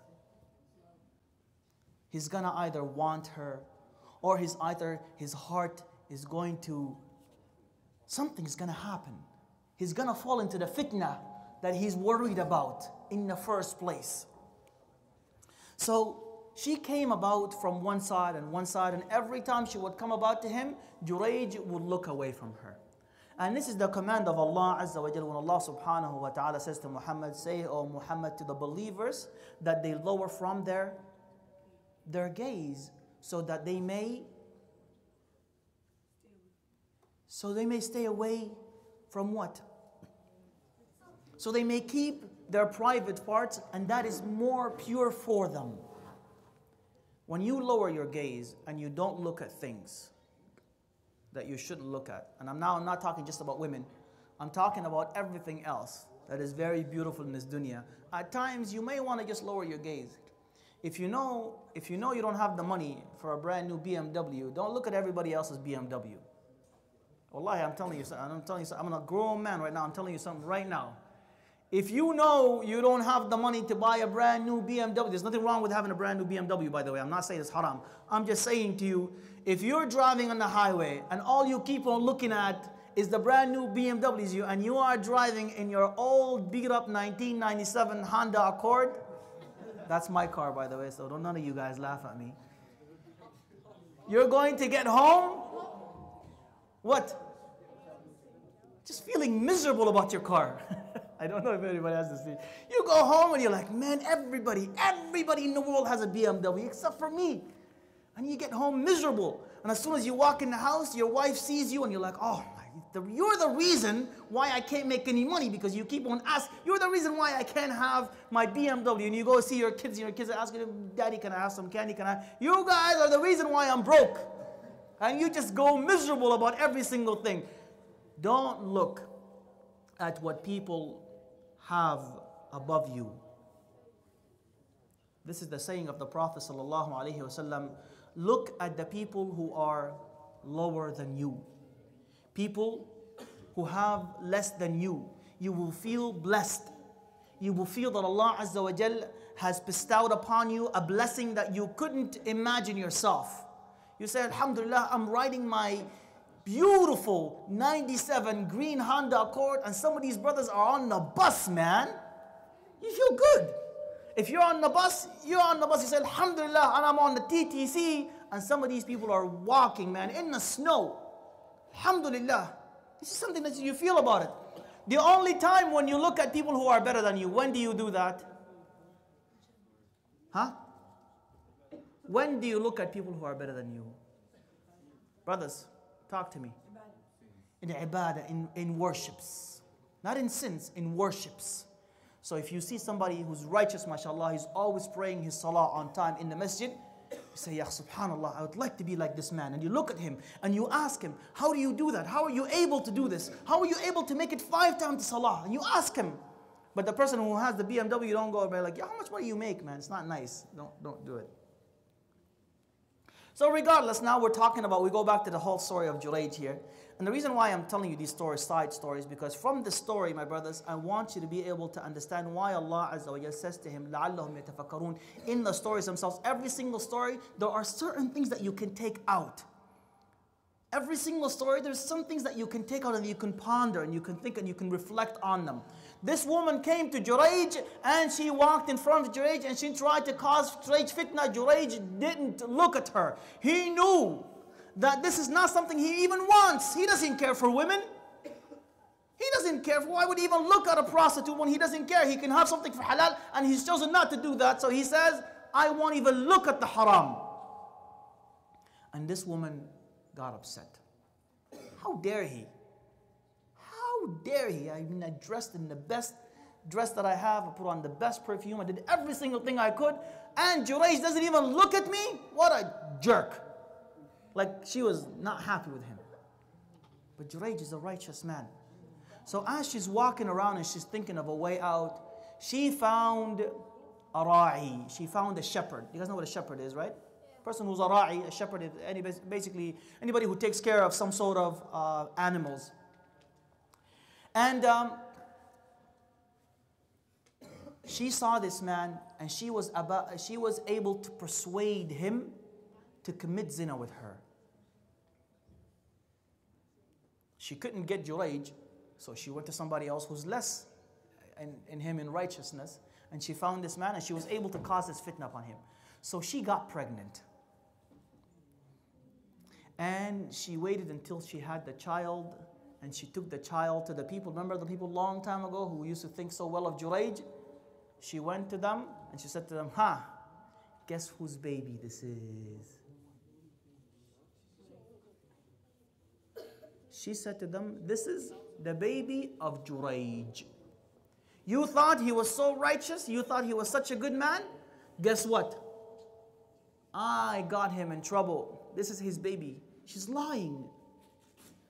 He's going to either want her or his heart is going to, something's going to happen. He's going to fall into the fitna that he's worried about in the first place. So she came about from one side, and every time she would come about to him, Jurayj would look away from her. And this is the command of Allah Azza wa Jalla when Allah subhanahu wa ta'ala says to Muhammad, say, O Muhammad, to the believers that they lower from their gaze so that they may stay away from what? So they may keep their private parts, and that is more pure for them. When you lower your gaze and you don't look at things that you shouldn't look at, and I'm not talking just about women, I'm talking about everything else that is very beautiful in this dunya. At times you may want to just lower your gaze. If you know you don't have the money for a brand new BMW, don't look at everybody else's BMW. Wallahi, I'm telling you, I'm a grown man right now, I'm telling you something right now. If you know you don't have the money to buy a brand new BMW, there's nothing wrong with having a brand new BMW, by the way. I'm not saying it's haram. I'm just saying to you, if you're driving on the highway and all you keep on looking at is the brand new BMWs, and you are driving in your old beat up 1997 Honda Accord, that's my car, by the way, so don't none of you guys laugh at me. You're going to get home, what? Just feeling miserable about your car. I don't know if anybody has this. You go home and you're like, man, everybody in the world has a BMW except for me. And you get home miserable. And as soon as you walk in the house, your wife sees you and you're like, oh, you're the reason why I can't make any money, because you keep on asking. You're the reason why I can't have my BMW. And you go see your kids, and your kids are asking them, Daddy, can I have some candy? Can I? You guys are the reason why I'm broke. And you just go miserable about every single thing. Don't look at what people have above you. This is the saying of the Prophet ﷺ. Look at the people who are lower than you, people who have less than you. You will feel blessed. You will feel that Allah Azza wa Jal has bestowed upon you a blessing that you couldn't imagine yourself. You say, Alhamdulillah, I'm riding my beautiful 97 green Honda Accord, and some of these brothers are on the bus, man. You feel good. If you're on the bus, you say, Alhamdulillah, and I'm on the TTC, and some of these people are walking, man, in the snow. Alhamdulillah. This is something that you feel about it. The only time when you look at people who are better than you, when do you do that? Huh? When do you look at people who are better than you? Brothers, talk to me. In ibadah, in worships. Not in sins, in worships. So if you see somebody who's righteous, mashallah, he's always praying his salah on time in the masjid, you say, Ya subhanallah, I would like to be like this man. And you look at him and you ask him, how do you do that? How are you able to do this? How are you able to make it 5 times salah? And you ask him. But the person who has the BMW, you don't go over like, yeah, how much money you make, man? It's not nice. Don't do it. So regardless, now we're talking about, we go back to the whole story of Jurayj here. And the reason why I'm telling you these stories, side stories, because from this story, my brothers, I want you to be able to understand why Allah Azza wa Jalla says to him, لَعَلَّهُمْ يَتَفَكَّرُونَ. In the stories themselves, every single story, there are certain things that you can take out. Every single story, there's some things that you can take out and you can ponder and you can think and you can reflect on them. This woman came to Jurayj and she walked in front of Jurayj and she tried to cause Jurayj fitna. Jurayj didn't look at her. He knew that this is not something he even wants. He doesn't care for women. He doesn't care. Why would he even look at a prostitute when he doesn't care? He can have something for halal and he's chosen not to do that. So he says, I won't even look at the haram. And this woman got upset. How dare he? How dare he? I mean, I dressed in the best dress that I have. I put on the best perfume. I did every single thing I could. and Jurayj doesn't even look at me, what a jerk. Like she was not happy with him. But Jurayj is a righteous man. So as she's walking around and she's thinking of a way out, she found a ra'i, she found a shepherd. You guys know what a shepherd is, right? Person who's a ra'i, a shepherd, is basically anybody who takes care of some sort of animals. And she saw this man, and she was able to persuade him to commit zina with her. She couldn't get Jurayj, so she went to somebody else who's less in him in righteousness, and she found this man, and she was able to cause this fitna upon him. So she got pregnant, and she waited until she had the child, and she took the child to the people. Remember the people long time ago who used to think so well of Jurayj? She went to them and she said to them, "Ha, guess whose baby this is?" She said to them, "This is the baby of Jurayj. You thought he was so righteous, you thought he was such a good man? Guess what? I got him in trouble. This is his baby." She's lying.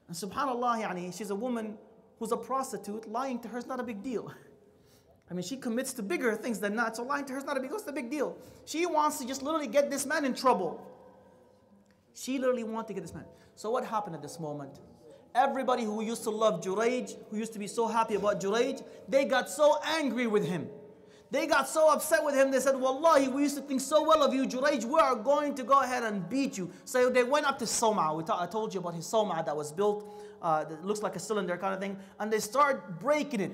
And subhanAllah, yani, she's a woman who's a prostitute. Lying to her is not a big deal. I mean, she commits to bigger things than that. So lying to her is not a big deal. It's a big deal. She wants to just literally get this man in trouble. She literally wanted to get this man. So what happened at this moment? Everybody who used to love Jurayj, who used to be so happy about Jurayj, they got so angry with him. They got so upset with him. They said, "Wallahi, we used to think so well of you, Jurayj. We are going to go ahead and beat you." So they went up to Sawma. I told you about his Sawma that was built. That looks like a cylinder kind of thing. And they start breaking it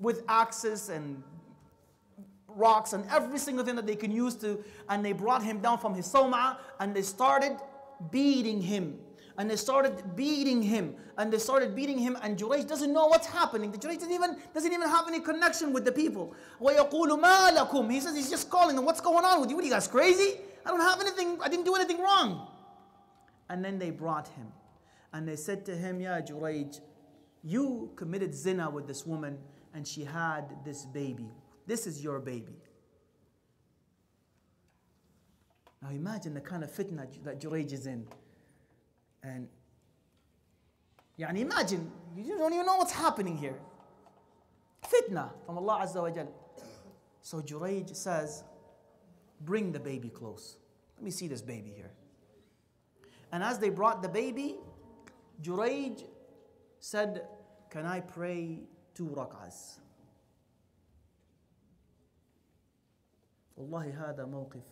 with axes and rocks and every single thing that they can use to. And they brought him down from his Sawma. And they started beating him. And they started beating him. And they started beating him. And Jurayj doesn't know what's happening. The Jurayj doesn't even have any connection with the people. وَيَقُولُ مَا لَكُمْ. He says, he's just calling them. "What's going on with you? What are you guys crazy? I don't have anything. I didn't do anything wrong." And then they brought him. And they said to him, "Ya Jurayj, you committed zina with this woman. And she had this baby. This is your baby." Now imagine the kind of fitna that Jurayj is in. And yani imagine, you don't even know what's happening here. Fitna from Allah Azza wa Jal. So Jurayj says, "Bring the baby close. Let me see this baby here." And as they brought the baby, Jurayj said, "Can I pray 2 rak'ahs? Wallahi hada mawqif.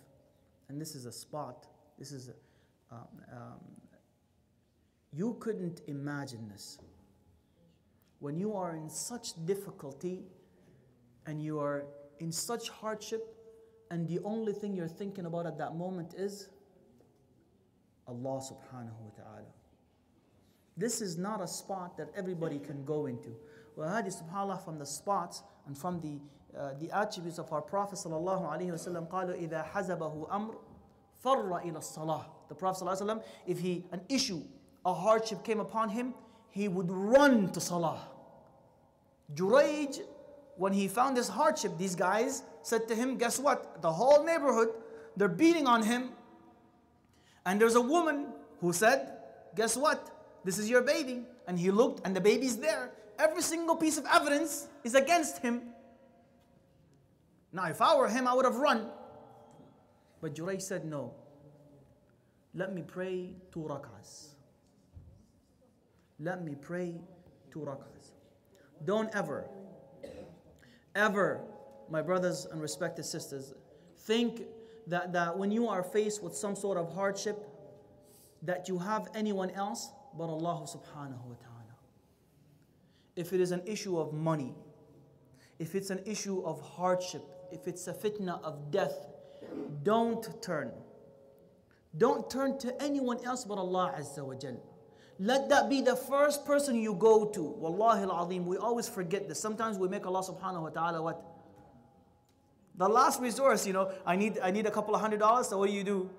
And this is a spot. This is a you couldn't imagine this. When you are in such difficulty and you are in such hardship and the only thing you're thinking about at that moment is Allah subhanahu wa ta'ala. This is not a spot that everybody can go into." Well, hadith subhanAllah from the spots and from the attributes of our Prophet sallallahu alayhi wa sallam, قَالُوا إِذَا حَزَبَهُ أَمْرٌ فَرَّ إِلَى الصَّلَاةِ. The Prophet sallallahu alayhi wa sallam, if a hardship came upon him, he would run to salah. Jurayj, when he found this hardship, these guys said to him, "Guess what? The whole neighborhood, they're beating on him. And there's a woman who said, 'Guess what? This is your baby.' And he looked and the baby's there. Every single piece of evidence is against him. Now if I were him, I would have run." But Jurayj said, "No. Let me pray 2 rak'ahs. Let me pray 2 rak'ahs. Don't ever, ever, my brothers and respected sisters, think that when you are faced with some sort of hardship, that you have anyone else but Allah subhanahu wa ta'ala. If it is an issue of money, if it's an issue of hardship, if it's a fitna of death, don't turn. Don't turn to anyone else but Allah azza wa jal. Let that be the first person you go to. Wallahi al-azim, we always forget this. Sometimes we make Allah subhanahu wa ta'ala what? The last resource, you know. I need a couple of $100, so what do?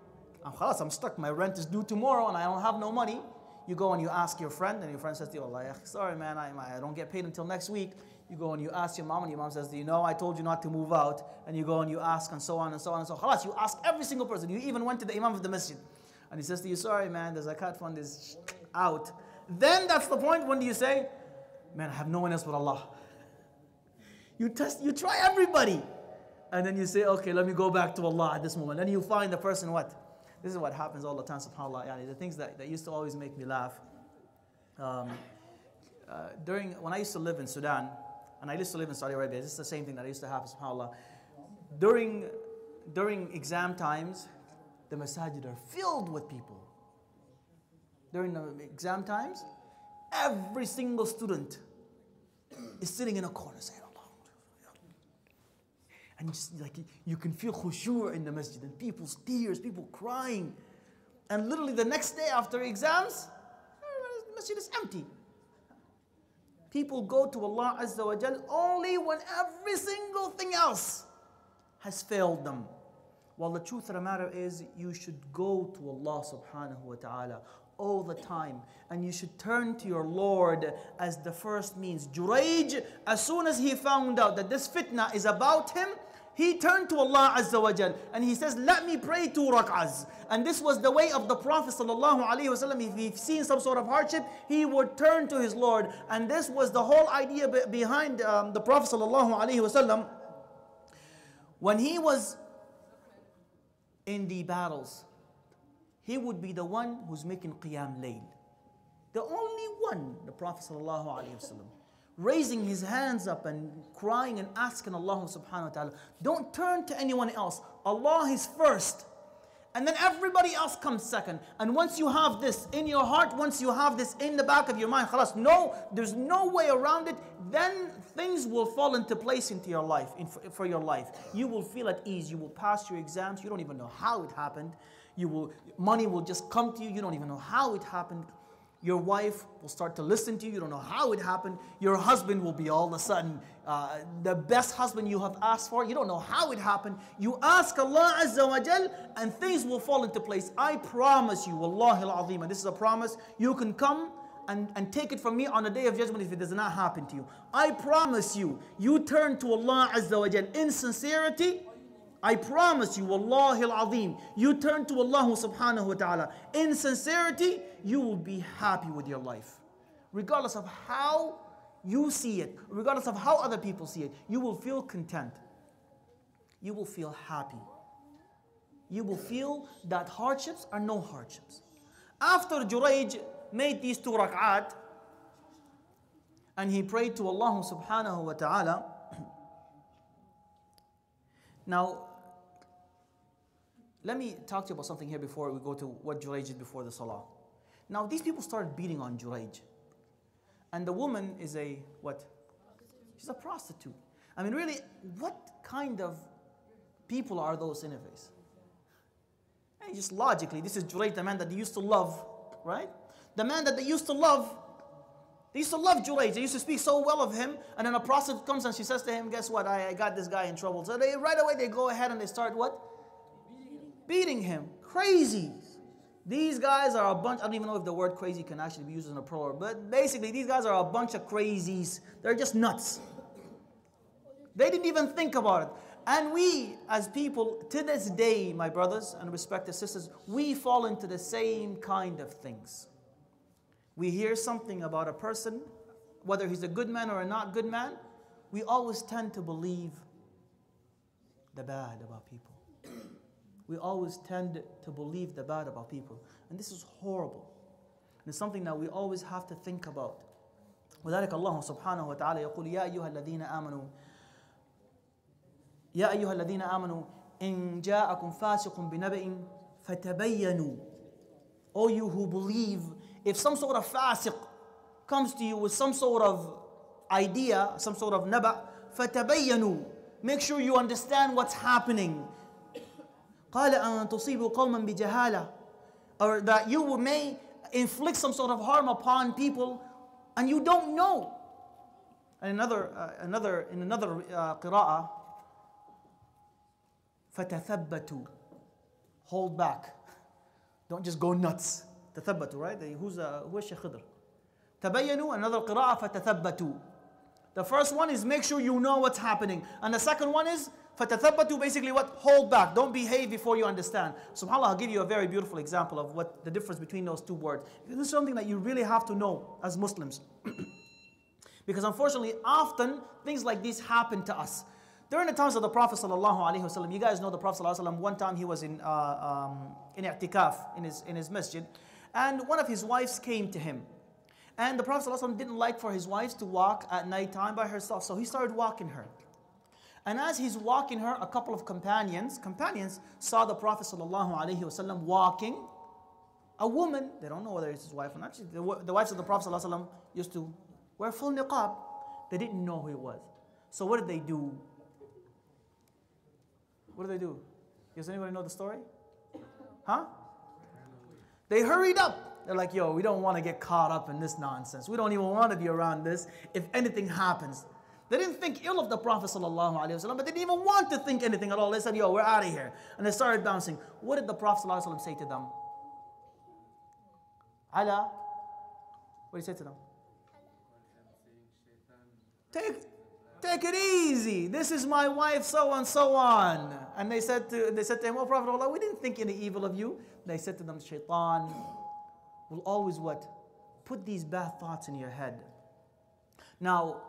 I'm stuck. My rent is due tomorrow and I don't have no money. You go and you ask your friend, and your friend says to you, "Allah, sorry man, I don't get paid until next week." You go and you ask your mom, and your mom says, you know, I told you not to move out. And you go and you ask, and so on and so on and so on. Khalas, you ask every single person. You even went to the imam of the masjid. And he says to you, sorry man, the zakat fund is out. Then that's the point when do you say, man, I have no one else but Allah. You try everybody. And then you say, okay, let me go back to Allah at this moment. Then you find the person what? This is what happens all the time, subhanAllah. Yani, the things that used to always make me laugh. When I used to live in Sudan, and I used to live in Saudi Arabia, this is the same thing that used to happen, subhanAllah. During exam times, the masajid are filled with people. During the exam times, every single student is sitting in a corner saying, and just like you can feel khushu' in the masjid and people's tears, people crying. And literally the next day after exams, the masjid is empty. People go to Allah Azza wa Jal only when every single thing else has failed them. Well, the truth of the matter is you should go to Allah subhanahu wa ta'ala all the time. And you should turn to your Lord as the first means. Jurayj, as soon as he found out that this fitna is about him, he turned to Allah Azza wa Jal. And he says, let me pray 2 rak'ahs. And this was the way of the Prophet sallallahu alaihi wasallam. If he'd seen some sort of hardship, he would turn to his Lord. And this was the whole idea behind the Prophet sallallahu alaihi wasallam. When he was in the battles, he would be the one who's making Qiyam Layl. The only one, the Prophet sallallahu alaihi wasallam, raising his hands up and crying and asking Allah subhanahu wa ta'ala, don't turn to anyone else. Allah is first. And then everybody else comes second. And once you have this in your heart, once you have this in the back of your mind, khalas, no, there's no way around it, then things will fall into place into your life, for your life. You will feel at ease. You will pass your exams. You don't even know how it happened. Money will just come to you. You don't even know how it happened. Your wife will start to listen to you. You don't know how it happened. Your husband will be all of a sudden the best husband you have asked for. You don't know how it happened. You ask Allah Azza wa Jal and things will fall into place. I promise you, Wallahi al-Azim, and this is a promise, you can come and take it from me on the day of judgment if it does not happen to you. I promise you, you turn to Allah Azza wa Jal in sincerity. I promise you, Wallahi al-Azim, you turn to Allah subhanahu wa ta'ala. In sincerity, you will be happy with your life. Regardless of how you see it, regardless of how other people see it, you will feel content. You will feel happy. You will feel that hardships are no hardships. After Jurayj made these 2 rak'at, and he prayed to Allah subhanahu wa ta'ala. Now, let me talk to you about something here before we go to what Jurayj did before the Salah. Now, these people started beating on Jurayj. And the woman is a, what? She's a prostitute. I mean, really, what kind of people are those anyways? And just logically, this is Jurayj, the man that they used to love, right? The man that they used to love. They used to love Jurayj. They used to speak so well of him. And then a prostitute comes and she says to him, guess what? I got this guy in trouble. So they, right away, they go ahead and they start what? Beating him. Crazy. These guys are a bunch. I don't even know if the word crazy can actually be used in a proverb. But basically, these guys are a bunch of crazies. They're just nuts. They didn't even think about it. And we, as people, to this day, my brothers and respected sisters, we fall into the same kind of things. We hear something about a person, whether he's a good man or a not good man, we always tend to believe the bad about people. We always tend to believe the bad about people. And this is horrible. And it's something that we always have to think about. وَذَلِكَ اللَّهُ سُبْحَانَهُ وَتَعَالَى يَقُولُ يَا أَيُّهَا الَّذِينَ آمَنُوا إِنْ جَاءَكُمْ فَاسِقٌ بِنَبَئٍ فَتَبَيَّنُوا O you who believe, if some sort of fasiq comes to you with some sort of idea, some sort of naba, فَتَبَيَّنُوا Make sure you understand what's happening. قَالَ أَن تُصِيبُوا قَوْمًا بِجَهَالَةً Or that you may inflict some sort of harm upon people and you don't know. And in another qira'ah, فَتَثَبَّتُوا Hold back. Don't just go nuts. تثبتوا, right? Who's Shaykh Khidr? Tabayyanu, another qira'ah, فَتَثَبَّتُوا The first one is make sure you know what's happening. And the second one is فَتَثَبَّتُوا, basically what? Hold back. Don't behave before you understand. SubhanAllah, I'll give you a very beautiful example of what the difference between those two words. This is something that you really have to know as Muslims. Because unfortunately, often things like these happen to us. During the times of the Prophet ﷺ, you guys know the Prophet ﷺ, one time he was in i'tikaf in his masjid, and one of his wives came to him. And the Prophet ﷺ didn't like for his wives to walk at nighttime by herself, so he started walking her. And as he's walking her, a couple of companions saw the Prophet ﷺ walking a woman. They don't know whether it's his wife or not. The wives of the Prophet ﷺ used to wear full niqab. They didn't know who he was. So what did they do? What did they do? Does anybody know the story? Huh? They hurried up. They're like, yo, we don't want to get caught up in this nonsense. We don't even want to be around this if anything happens. They didn't think ill of the Prophet ﷺ, but they didn't even want to think anything at all. They said, yo, we're out of here. And they started bouncing. What did the Prophet ﷺ say to them? Allah. What did he say to them? Take it easy. This is my wife, so and so on. And they said to him, oh, Prophet of Allah, we didn't think any evil of you. They said to them, Shaitan will always what? Put these bad thoughts in your head. Now,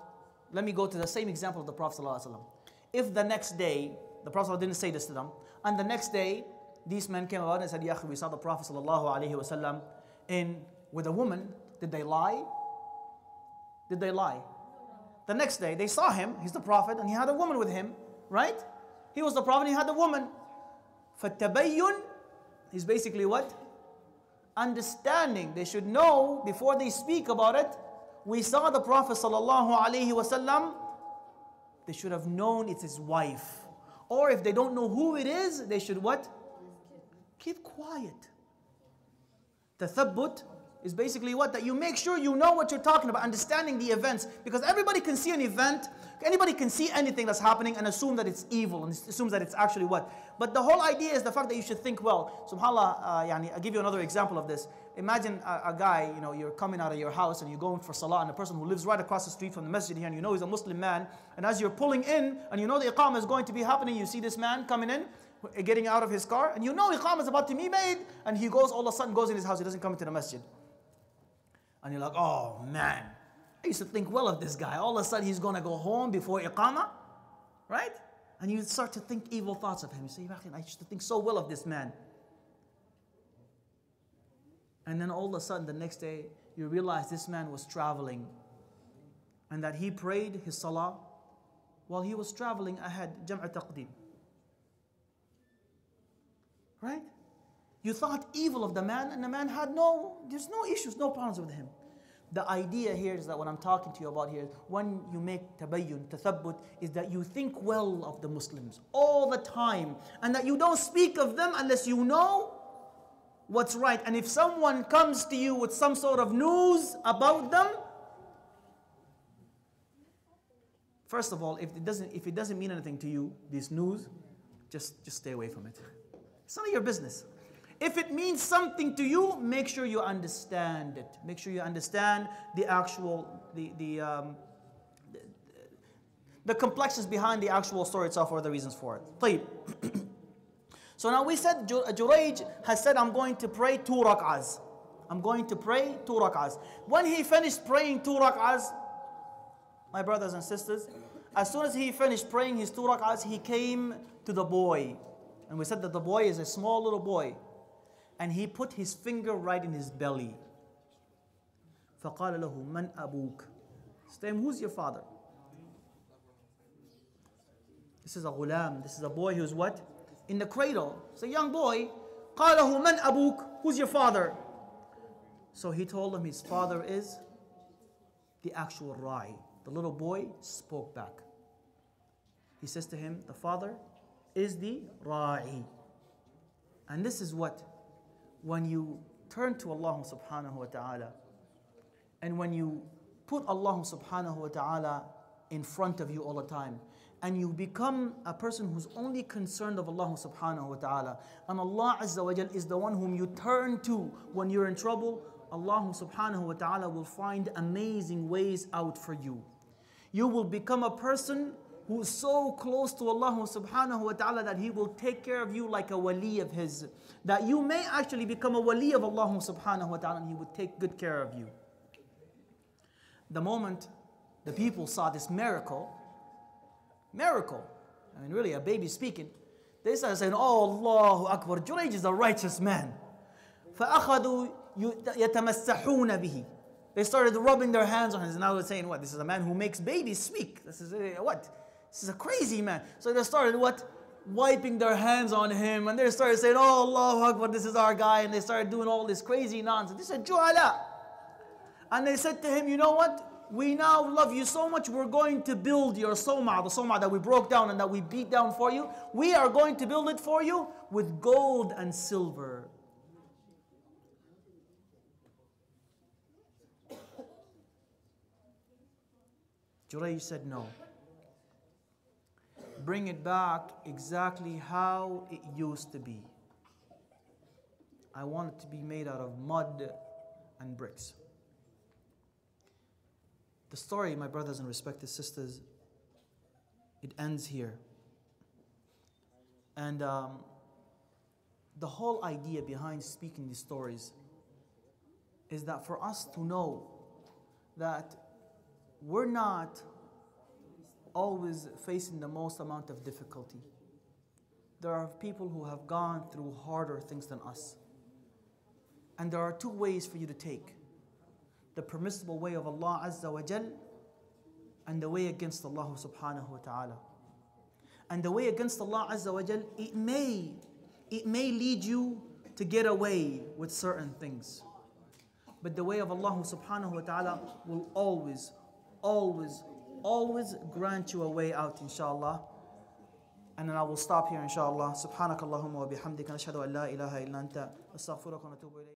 let me go to the same example of the Prophet ﷺ. If the next day, the Prophet didn't say this to them, and the next day, these men came about and said, Yaqub, we saw the Prophet ﷺ with a woman. Did they lie? Did they lie? The next day, they saw him, he's the Prophet, and he had a woman with him, right? He was the Prophet, he had a woman. فَالتَّبَيُّن is basically what? Understanding. They should know before they speak about it. We saw the Prophet ﷺ, they should have known it's his wife. Or if they don't know who it is, they should what? Keep quiet. Tathabbut is basically what? That you make sure you know what you're talking about, understanding the events. Because everybody can see an event, anybody can see anything that's happening and assume that it's evil, and assumes that it's actually what? But the whole idea is the fact that you should think well. SubhanAllah, I'll give you another example of this. Imagine a guy, you know, you're coming out of your house and you're going for salah, and a person who lives right across the street from the masjid here, and you know he's a Muslim man, and as you're pulling in, and you know the iqamah is going to be happening, you see this man coming in, getting out of his car, and you know iqamah is about to be made, and he goes, all of a sudden goes in his house, he doesn't come into the masjid. And you're like, oh man, I used to think well of this guy. All of a sudden he's going to go home before iqamah, right? And you start to think evil thoughts of him. You say, I used to think so well of this man. And then all of a sudden the next day you realize this man was traveling and that he prayed his salah while he was traveling ahead, jam'a taqdeem. Right? You thought evil of the man, and the man had there's no issues, no problems with him. The idea here is that what I'm talking to you about here, when you make tabayyun, tathabbut, is that you think well of the Muslims all the time, and that you don't speak of them unless you know what's right. And if someone comes to you with some sort of news about them, first of all, if it doesn't mean anything to you, this news, just stay away from it. It's none of your business. If it means something to you, make sure you understand it. Make sure you understand the actual, the complexions behind the actual story itself or the reasons for it. طيب. So now we said, Jurayj has said, I'm going to pray two rak'ahs. I'm going to pray two rak'ahs. When he finished praying two rak'ahs, my brothers and sisters, as soon as he finished praying his two rak'ahs, he came to the boy. And we said that the boy is a small little boy. And he put his finger right in his belly. فَقَالَ لَهُ مَنْ أَبُوكَ. Say, who's your father? This is a ghulam. This is a boy who's what? In the cradle. It's a young boy. قَالَ لَهُ مَنْ أَبُوكَ. Who's your father? So he told him his father is the actual Rai. The little boy spoke back. He says to him, the father is the Rai. And this is what? When you turn to Allah subhanahu wa ta'ala, and when you put Allah subhanahu wa ta'ala in front of you all the time, and you become a person who's only concerned of Allah subhanahu wa ta'ala, and Allah azza wa jal is the one whom you turn to when you're in trouble, Allah subhanahu wa ta'ala will find amazing ways out for you. you will become a person who's so close to Allah subhanahu wa ta'ala that He will take care of you like a wali of His. That you may actually become a wali of Allah subhanahu wa ta'ala, and He would take good care of you. The moment the people saw this miracle, I mean really a baby speaking, they started saying, "Oh, Allahu Akbar, Jurayj is a righteous man." They started rubbing their hands on him, and now they're saying, what? This is a man who makes babies speak. This is a, what? This is a crazy man. So they started what? Wiping their hands on him, and they started saying, "Oh, Allahu Akbar, this is our guy," and they started doing all this crazy nonsense. They said, "Juhala." And they said to him, "You know what? We now love you so much, we're going to build your soma, the soma that we broke down and that we beat down for you. We are going to build it for you with gold and silver." Jurayj said, "No. Bring it back exactly how it used to be. I want it to be made out of mud and bricks." The story, my brothers and respected sisters, it ends here. And the whole idea behind speaking these stories is that for us to know that we're not always facing the most amount of difficulty. There are people who have gone through harder things than us. And there are two ways for you to take: the permissible way of Allah Azza wa Jal, and the way against Allah subhanahu wa ta'ala. And the way against Allah Azza wa Jal, it may lead you to get away with certain things. But the way of Allah subhanahu wa ta'ala will always, always, always grant you a way out, inshallah. And then I will stop here, inshallah. Subhanakallahumma wa bihamdika, nashhadu an la ilaha illa anta, astaghfiruka wa natubu ilayk.